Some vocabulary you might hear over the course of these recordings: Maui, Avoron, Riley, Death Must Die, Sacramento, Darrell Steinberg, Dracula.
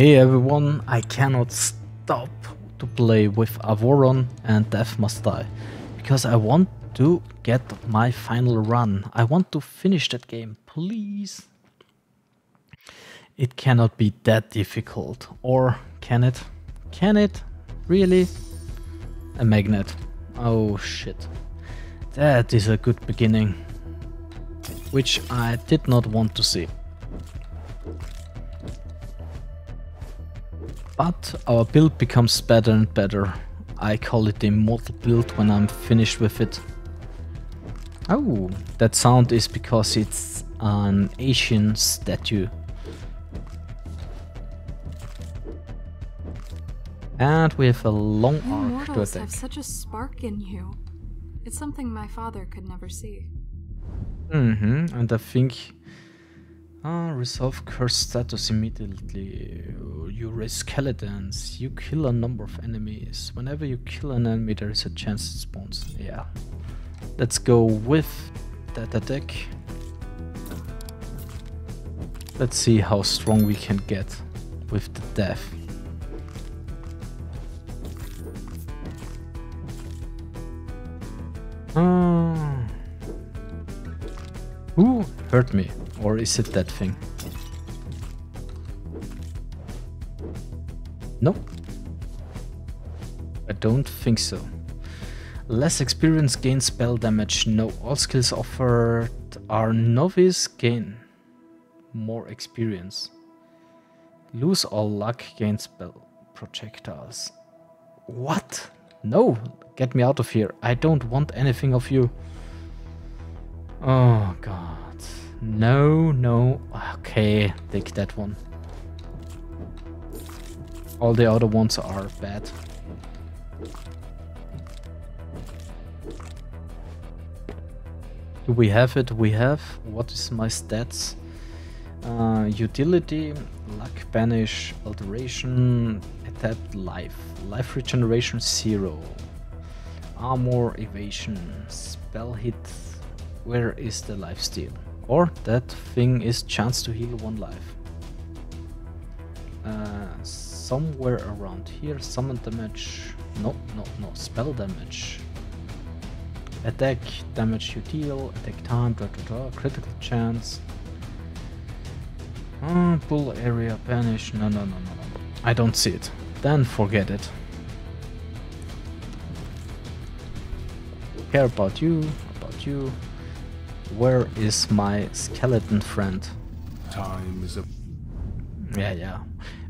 Hey everyone, I cannot stop to play with Avoron and Death Must Die, because I want to get my final run. I want to finish that game, please. It cannot be that difficult, or can it? Can it? Really? A magnet. Oh shit. That is a good beginning, which I did not want to see. But our build becomes better and better. I call it the immortal build when I'm finished with it. Oh, that sound is because it's an Asian statue. And we have a long arc to attack. You have such a spark in you. It's something my father could never see. And I think... resolve curse status immediately. You raise skeletons. You kill a number of enemies. Whenever you kill an enemy, there is a chance it spawns. Yeah. Let's go with that attack. Let's see how strong we can get with the death. Ooh, hurt me. Or is it that thing? Nope. I don't think so. Less experience, gain spell damage. No, all skills offered are novice, gain more experience. Lose all luck, gain spell projectiles. What? No, get me out of here. I don't want anything of you. Oh god. No, no. Okay, take that one. All the other ones are bad. Do we have it? We have. What is my stats? Utility, luck, banish, alteration, adapt, life. Life regeneration 0. Armor, evasion, spell hit. Where is the lifesteal? Or that thing is chance to heal one life. Somewhere around here, summon damage. No, no, no, spell damage. Attack, damage you deal, attack time, blah, blah, blah, critical chance. Pull area, banish. No, no, no, no, no. I don't see it. Then forget it. Care about you, about you. Where is my skeleton friend? Time is up. Yeah, yeah.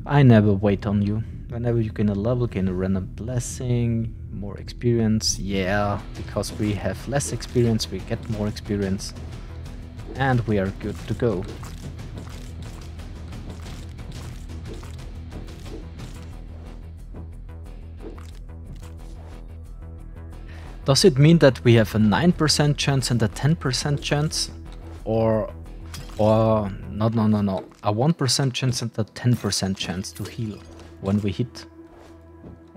I never wait on you. Whenever you gain a level, gain a random blessing, more experience. Yeah, because we have less experience, we get more experience. And we are good to go. Does it mean that we have a 9% chance and a 10% chance? Or no, no, no, no. A 1% chance and a 10% chance to heal when we hit.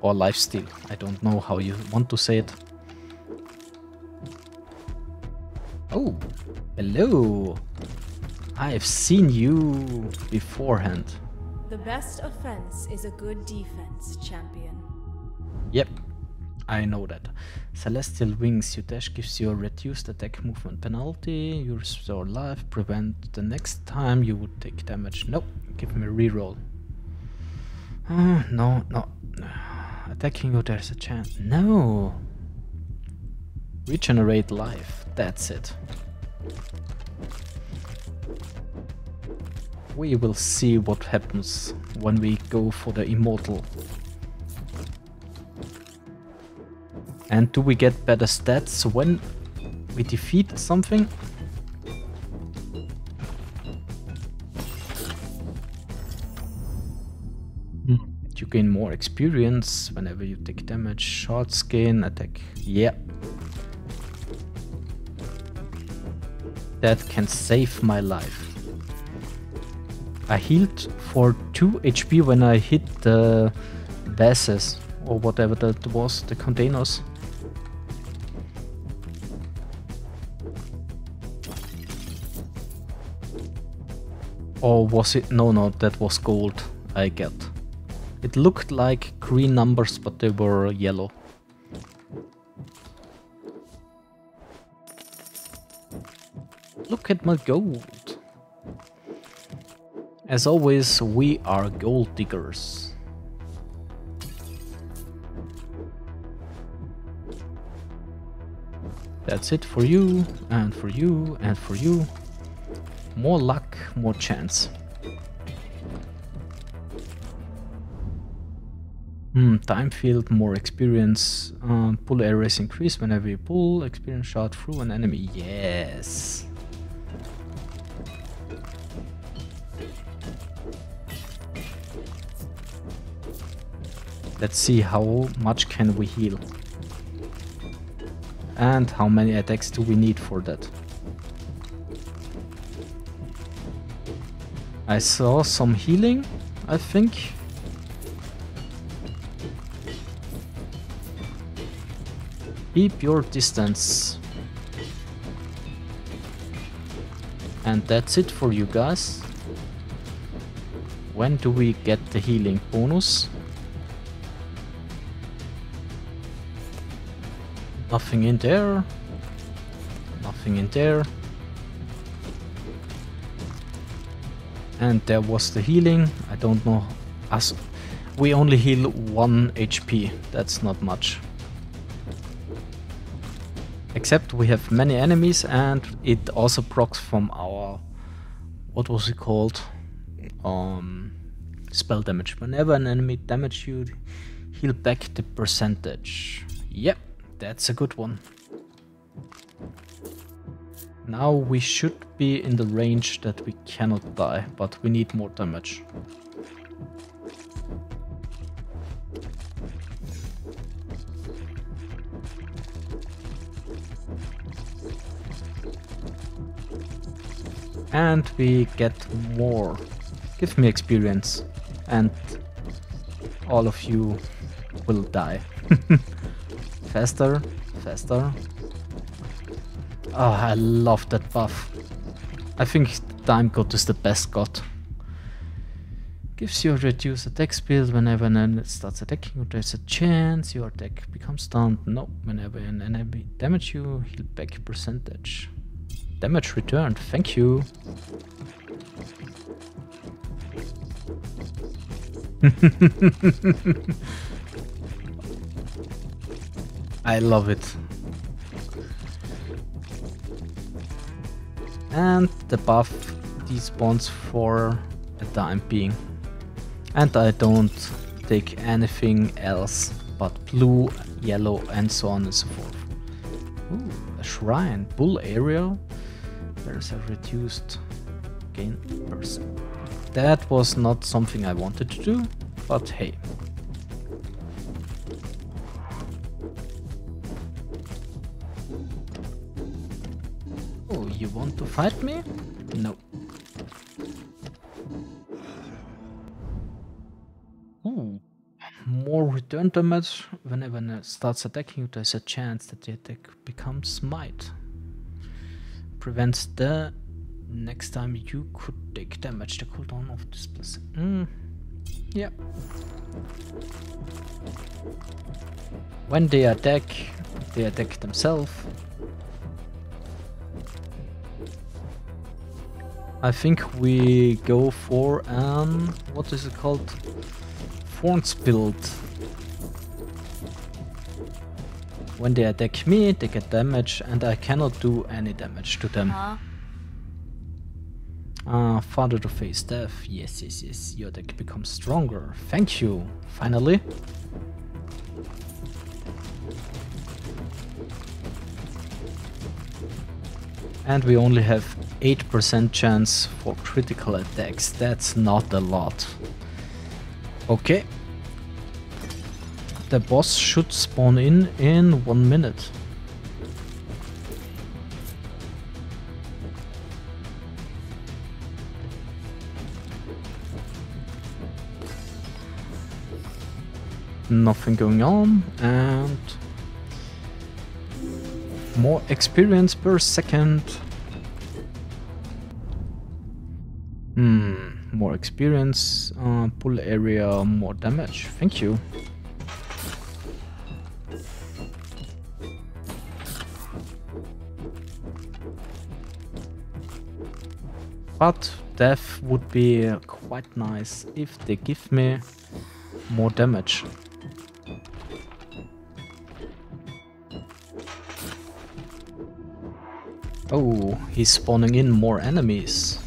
Or lifesteal. I don't know how you want to say it. Oh, hello. I've seen you beforehand. The best offense is a good defense, champion. Yep. I know that. Celestial Wings, your dash gives you a reduced attack movement penalty, you restore life, prevent the next time you would take damage. No, give me a reroll. No, no. Attacking you, there's a chance. No! Regenerate life, that's it. We will see what happens when we go for the immortal. And do we get better stats when we defeat something? You gain more experience whenever you take damage, shots gain, attack. Yeah. That can save my life. I healed for 2 HP when I hit the vases or whatever that was, the containers. Or was it? No, no, that was gold. I get. It looked like green numbers, but they were yellow. Look at my gold. As always, we are gold diggers. That's it for you, and for you, and for you. More luck, more chance. Time field, more experience. Pull areas increase whenever you pull. Experience shot through an enemy. Yes. Let's see how much can we heal. And how many attacks do we need for that. I saw some healing, I think. Keep your distance. And that's it for you guys. When do we get the healing bonus? Nothing in there. Nothing in there. And there was the healing. I don't know. We only heal 1 HP. That's not much. Except we have many enemies, and it also procs from our... what was it called? Spell damage. Whenever an enemy damages you, heal back the percentage. Yep. That's a good one. Now we should be in the range that we cannot die, but we need more damage. And we get more. Give me experience, and all of you will die. Faster, faster. Oh, I love that buff. I think Time God is the best god. Gives you a reduced attack speed whenever an enemy starts attacking you. There's a chance your attack becomes stunned. No, whenever an enemy damages you, heal back your percentage. Damage returned, thank you. I love it. And the buff despawns for the time being. And I don't take anything else but blue, yellow, and so on and so forth. Ooh, a shrine. Bull area. There's a reduced gain person. That was not something I wanted to do, but hey. You want to fight me? No. Ooh. More return damage. Whenever it starts attacking you, there's a chance that the attack becomes smite. Prevents the next time you could take damage. The cooldown of this person. Yeah. When they attack themselves. I think we go for what is it called? Thorns build. When they attack me, they get damage, and I cannot do any damage to them. Farther to face death. Yes, yes, yes. Your attack becomes stronger. Thank you. Finally. And we only have 8% chance for critical attacks. That's not a lot. Okay. The boss should spawn in 1 minute. Nothing going on, and more experience per second. more experience, pull area, more damage. Thank you. But death would be quite nice if they give me more damage. Oh, he's spawning in more enemies.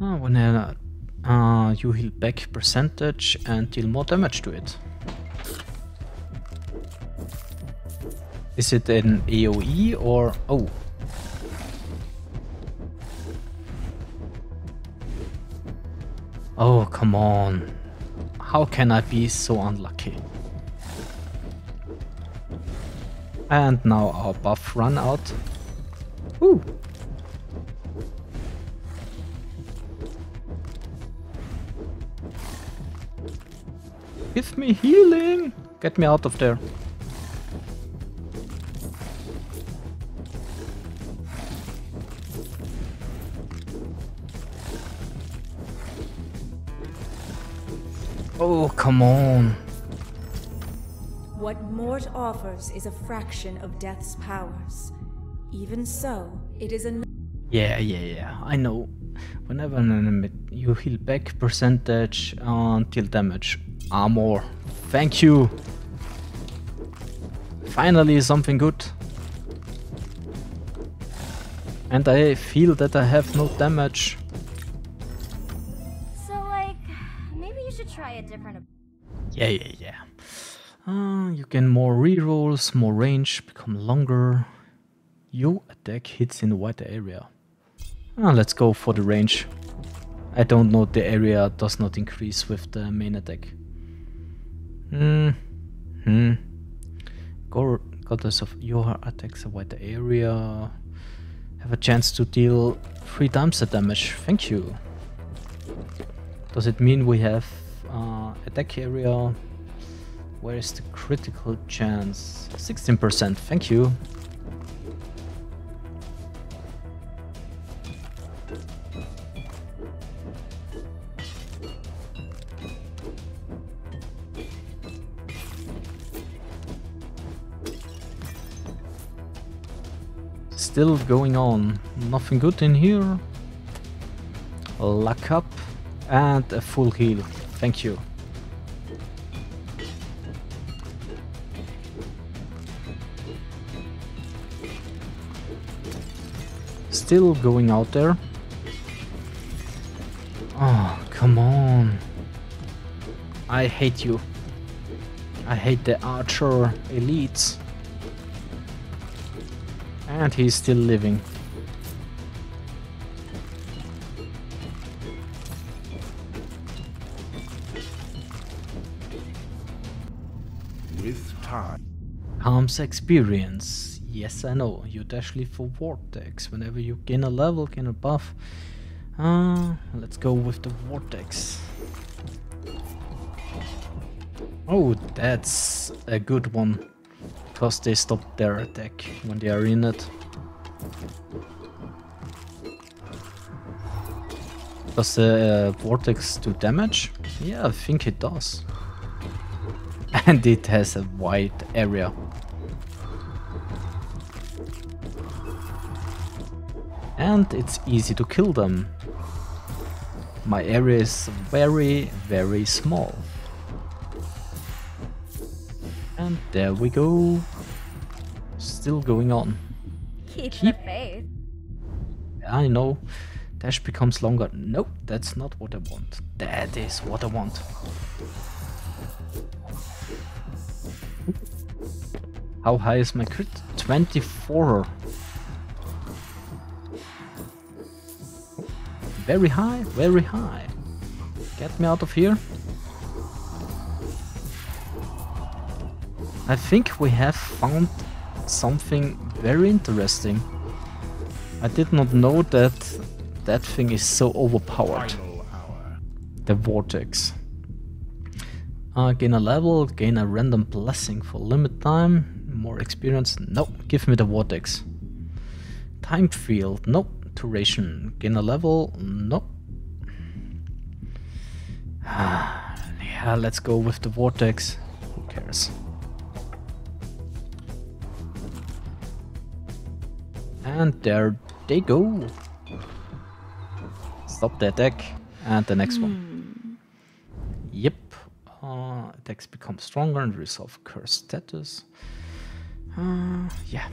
Oh, when you heal back percentage and deal more damage to it. Is it an AoE or... oh. Oh, come on. How can I be so unlucky? And now our buff run out. Ooh. Give me healing! Get me out of there. Oh, come on. What Mort offers is a fraction of Death's powers. Even so, it is a... Yeah, I know. Whenever an enemy, you heal back percentage until damage. Armor. Thank you. Finally something good. And I feel that I have no damage. So like, maybe you should try a different... Yeah. You gain more rerolls, more range, become longer. Your attack hits in a wider area. Let's go for the range. I don't know, the area does not increase with the main attack. Goddess of your attacks a wider area. Have a chance to deal 3 times the damage. Thank you. Does it mean we have attack area? Where is the critical chance? 16%, thank you. Still going on. Nothing good in here. Luck up and a full heal. Thank you. Still going out there. Oh, come on. I hate you. I hate the archer elites. And he's still living. With time comes experience. Yes, I know. You dash leave for vortex. Whenever you gain a level, gain a buff. Let's go with the vortex. Oh, that's a good one. Because they stop their attack when they are in it. Does the vortex do damage? Yeah, I think it does. And it has a wide area. And it's easy to kill them. My area is very, very small. And there we go. Still going on. Keep the faith. I know. Dash becomes longer. Nope, that's not what I want. That is what I want. How high is my crit? 24. Very high. Get me out of here. I think we have found something very interesting. I did not know that that thing is so overpowered. The vortex. Gain a level, gain a random blessing for limit time, more experience. No, give me the vortex. Time field. Nope. Duration. Gain a level? No. Yeah, let's go with the vortex. Who cares? And there they go. Stop the attack. And the next one. Yep. Attacks become stronger and resolve curse status. Yeah.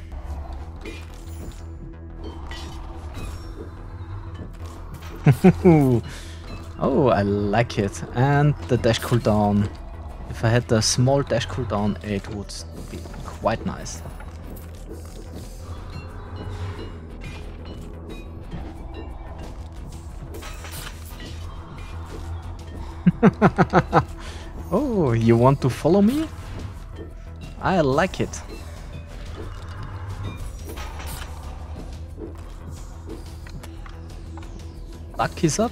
Oh, I like it. And the dash cooldown. If I had the small dash cooldown, it would be quite nice. Oh, you want to follow me? I like it. Luck is up,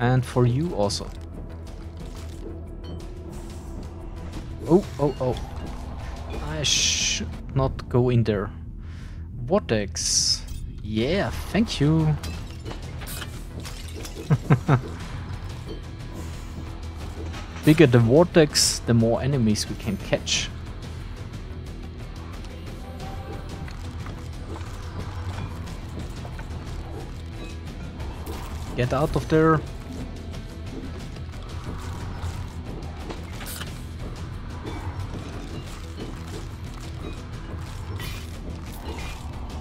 and for you also. Oh, oh, oh. I should not go in there. Vortex. Yeah, thank you. Bigger the vortex, the more enemies we can catch. Get out of there.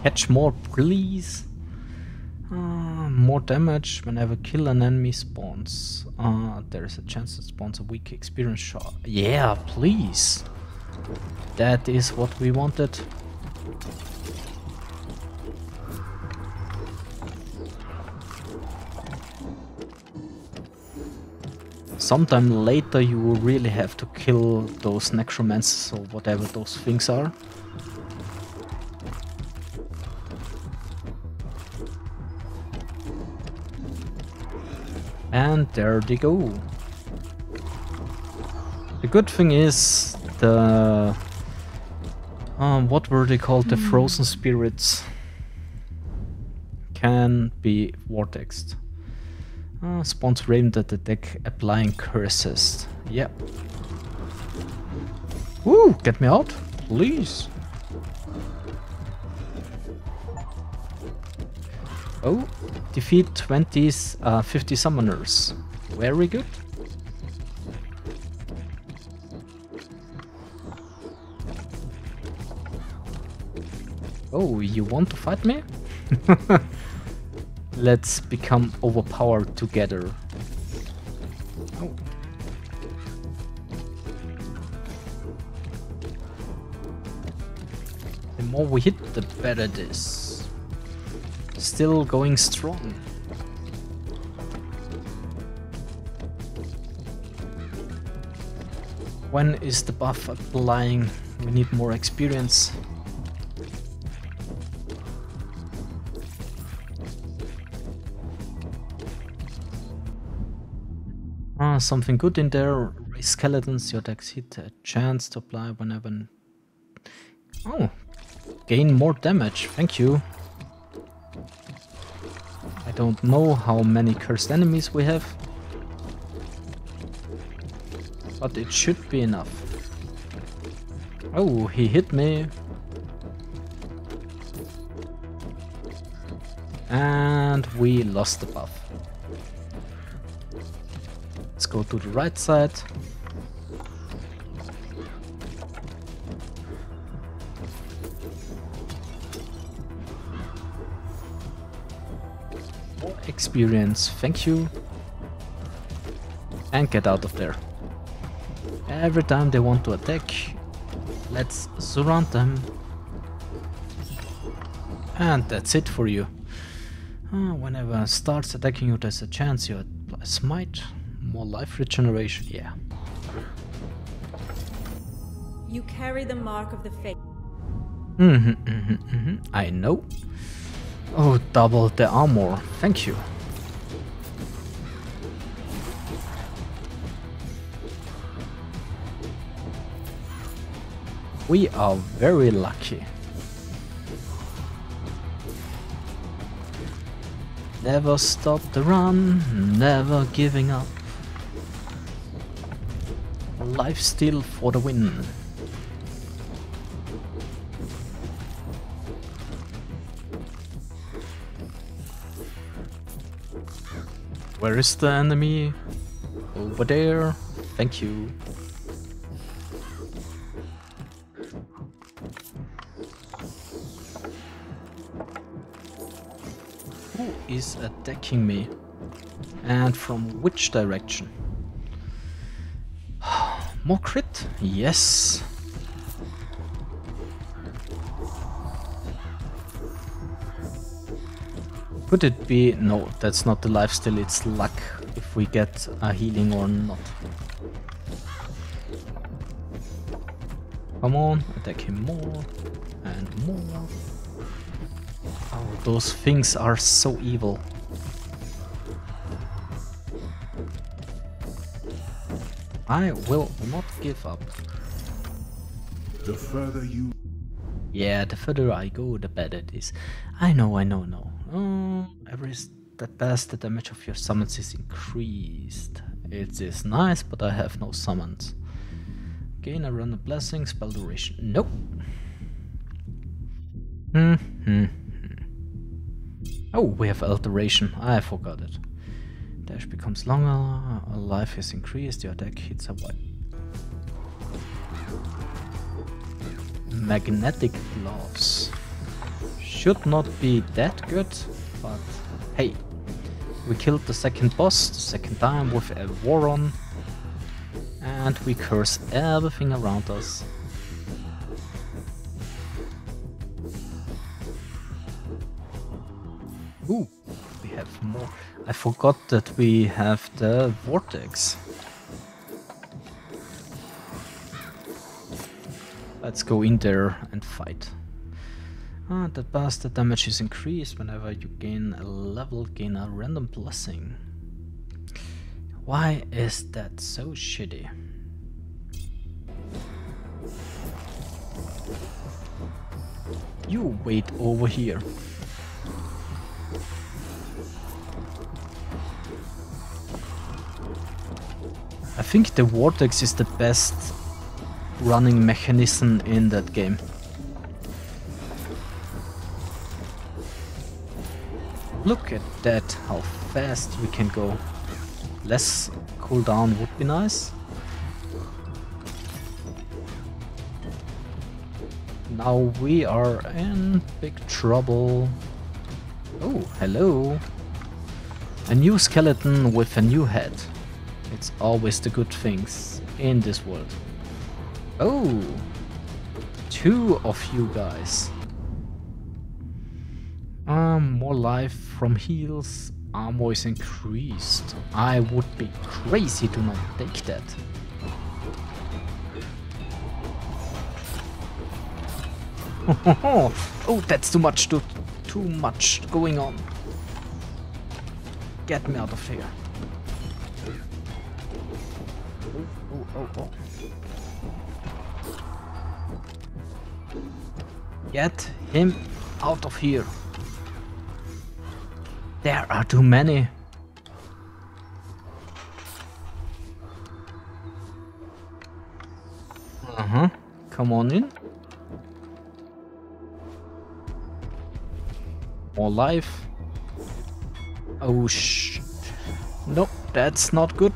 Catch more, please. More damage whenever kill an enemy spawns. There is a chance it spawns a weak experience shard. Yeah, please. That is what we wanted. Sometime later you will really have to kill those necromancers or whatever those things are. And there they go. The good thing is the... what were they called? The frozen spirits can be vortexed. Spawns raven that attack applying curses. Yeah. Woo! Get me out, please. Oh, defeat 50 summoners. Very good. Oh, you want to fight me? Let's become overpowered together. Oh. The more we hit, the better it is. Still going strong. When is the buff applying? We need more experience. Something good in there. Raise skeletons. Your attacks hit a chance to apply whenever. Oh, gain more damage. Thank you. I don't know how many cursed enemies we have, but it should be enough. Oh, he hit me. And we lost the buff. Go to the right side. More experience, thank you. And get out of there. Every time they want to attack, let's surround them. And that's it for you. Whenever it starts attacking you, there's a chance you apply smite. More life regeneration, yeah. You carry the mark of the fate. I know. Oh, double the armor. Thank you. We are very lucky. Never stop the run, never giving up. Life steal for the win. Where is the enemy? Over there. Thank you. Who is attacking me? And from which direction? More crit? Yes. Could it be? No, that's not the lifesteal, it's luck if we get a healing or not. Come on, attack him more and more. Oh, those things are so evil. I will not give up. The further you... Yeah, the further I go, the better it is. I know. Every step past the damage of your summons is increased. It is nice, but I have no summons. Gain a random blessing, spell duration. Nope. Oh, we have alteration. I forgot it. Dash becomes longer, life is increased, your attack hits a white. Magnetic gloves. Should not be that good, but hey, we killed the second boss the second time with Avoron, and we curse everything around us. Ooh, we have more. I forgot that we have the vortex. Let's go in there and fight. The bastard damage is increased whenever you gain a level, gain a random blessing. Why is that so shitty? You wait over here. I think the vortex is the best running mechanism in that game. Look at that, how fast we can go. Less cooldown would be nice. Now we are in big trouble. Oh, hello. A new skeleton with a new head. It's always the good things in this world. Oh, two of you guys. More life from heals, armor is increased. I would be crazy to not take that. Oh, that's too much, too much going on. Get me out of here. Oh. Get him out of here. There are too many. Come on in. More life. Oh shh. No, that's not good.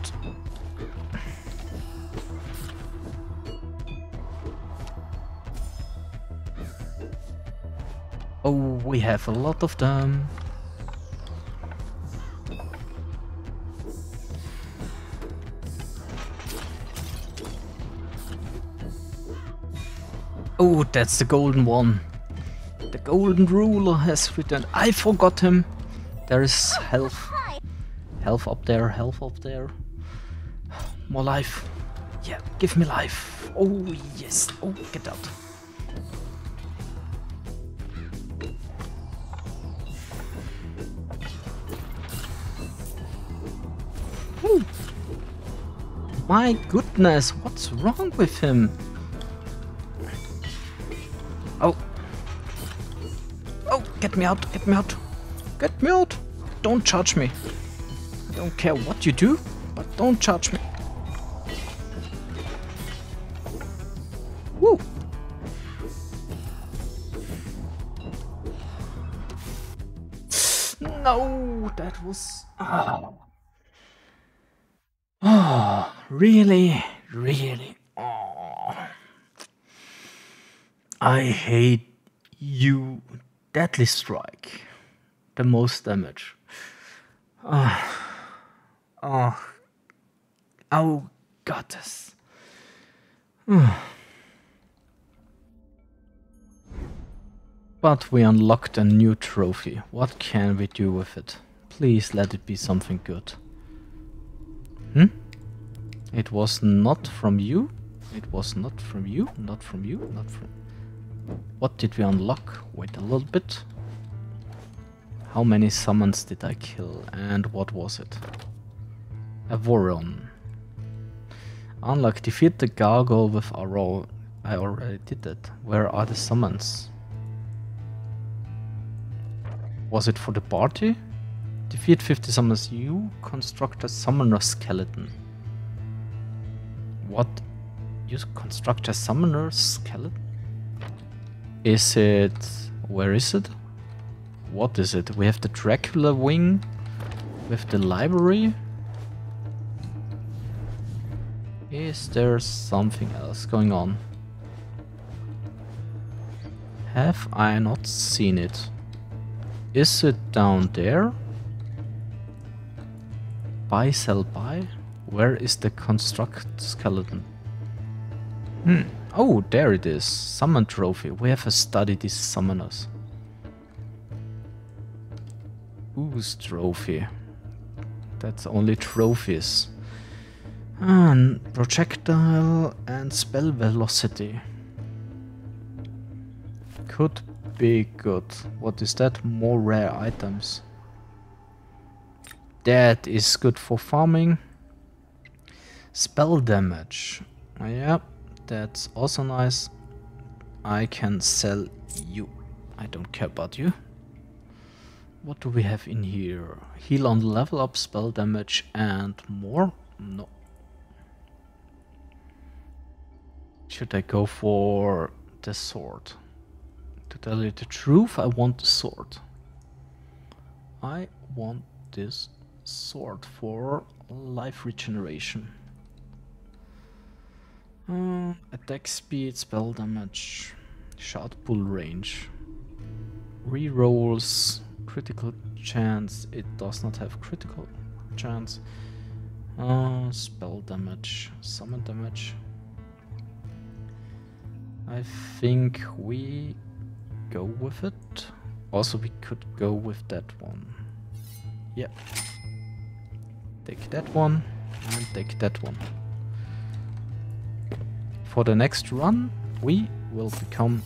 Oh, we have a lot of them. Oh, that's the golden one. The golden ruler has returned. I forgot him. There is health. Health up there. More life. Yeah, give me life. Oh, yes. Oh, get out. Ooh. My goodness, what's wrong with him? Oh, get me out, get me out, get me out! Don't judge me. I don't care what you do, but don't judge me. Woo! No, that was... Oh. Oh, really, really. Oh. I hate you. Deadly strike. The most damage. Oh, goddess. But we unlocked a new trophy. What can we do with it? Please let it be something good. Hmm? It was not from you. It was not from you. Not from you. Not from... What did we unlock? Wait a little bit. How many summons did I kill? And what was it? Avoron. Unlock. Defeat the gargoyle with arrow. I already did that. Where are the summons? Was it for the party? Defeat 50 summons. You construct a summoner skeleton. What? You construct a summoner skeleton? Is it... where is it? What is it? We have the Dracula wing with the library. Is there something else going on? Have I not seen it? Is it down there? Buy, sell, buy? Where is the construct skeleton? Oh, there it is. Summon trophy. We have to study these summoners. Ooze trophy. That's only trophies. And projectile and spell velocity. Could be good. What is that? More rare items. That is good for farming. Spell damage. Yep. That's also nice. I can sell you. I don't care about you. What do we have in here? Heal on level up, spell damage and more? No. Should I go for the sword? To tell you the truth, I want the sword. I want this sword for life regeneration. Attack speed, spell damage, shot pull range, rerolls, critical chance. It does not have critical chance. Spell damage, summon damage. I think we go with it. Also, we could go with that one. Yep. Take that one and take that one. For the next run, we will become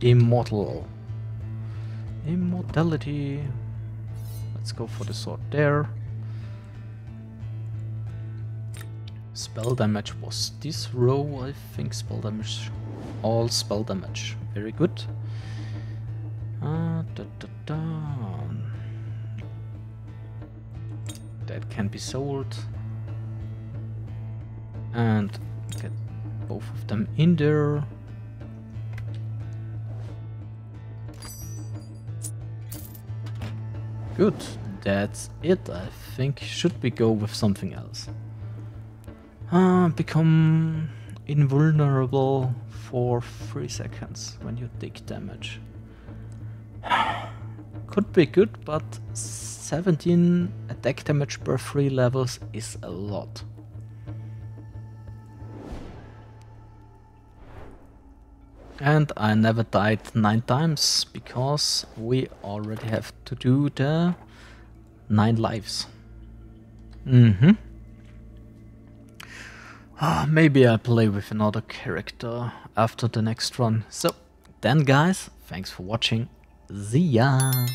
immortal. Immortality. Let's go for the sword there. Spell damage was this row, I think. Spell damage. All spell damage. Very good. That can be sold. And... get both of them in there. Good, that's it. I think should we go with something else? Become invulnerable for 3 seconds when you take damage. Could be good, but 17 attack damage per 3 levels is a lot. And I never died 9 times, because we already have to do the 9 lives. Maybe I play with another character after the next run. So, then guys, thanks for watching. See ya!